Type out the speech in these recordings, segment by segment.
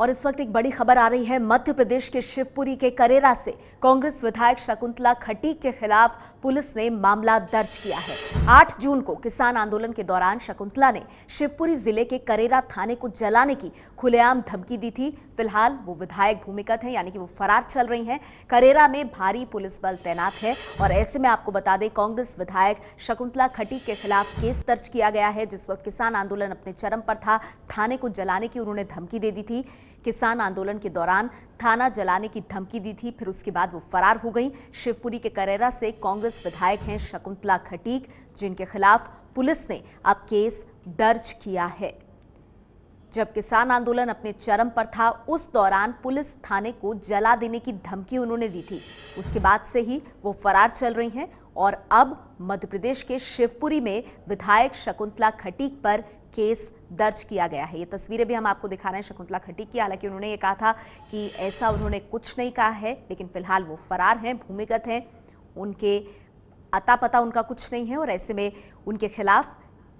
और इस वक्त एक बड़ी खबर आ रही है। मध्य प्रदेश के शिवपुरी के करेरा से कांग्रेस विधायक शकुंतला खटीक के खिलाफ पुलिस ने मामला दर्ज किया है। 8 जून को किसान आंदोलन के दौरान शकुंतला ने शिवपुरी जिले के करेरा थाने को जलाने की खुलेआम धमकी दी थी। फिलहाल वो विधायक भूमिगत है, यानी कि वो फरार चल रही है। करेरा में भारी पुलिस बल तैनात है और ऐसे में आपको बता दें, कांग्रेस विधायक शकुंतला खटीक के खिलाफ केस दर्ज किया गया है। जिस वक्त किसान आंदोलन अपने चरम पर था, थाने को जलाने की उन्होंने धमकी दे दी थी। किसान आंदोलन के दौरान थाना जलाने की धमकी दी थी, फिर उसके बाद वो फरार हो गई। शिवपुरी के करेरा से कांग्रेस विधायक हैं शकुंतला खटीक, जिनके खिलाफ पुलिस ने अब केस दर्ज किया है। जब किसान आंदोलन अपने चरम पर था, उस दौरान पुलिस थाने को जला देने की धमकी उन्होंने दी थी। उसके बाद से ही वो फरार चल रही हैं और अब मध्य प्रदेश के शिवपुरी में विधायक शकुंतला खटीक पर केस दर्ज किया गया है। ये तस्वीरें भी हम आपको दिखा रहे हैं शकुंतला खटीक की। हालांकि उन्होंने ये कहा था कि ऐसा उन्होंने कुछ नहीं कहा है, लेकिन फिलहाल वो फरार हैं, भूमिगत हैं, उनके अता पता उनका कुछ नहीं है और ऐसे में उनके खिलाफ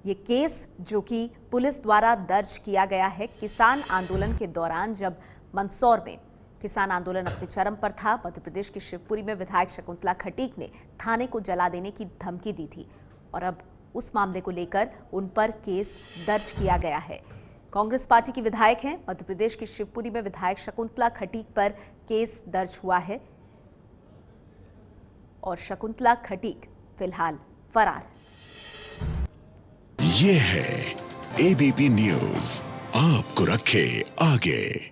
ये केस जो कि पुलिस द्वारा दर्ज किया गया है। किसान आंदोलन के दौरान जब मंदसौर में किसान आंदोलन अपने चरम पर था, मध्य प्रदेश के शिवपुरी में विधायक शकुंतला खटीक ने थाने को जला देने की धमकी दी थी और अब उस मामले को लेकर उन पर केस दर्ज किया गया है। कांग्रेस पार्टी की विधायक हैं, मध्य प्रदेश के शिवपुरी में विधायक शकुंतला खटीक पर केस दर्ज हुआ है और शकुंतला खटीक फिलहाल फरार है। ये है ABP न्यूज़, आपको रखे आगे।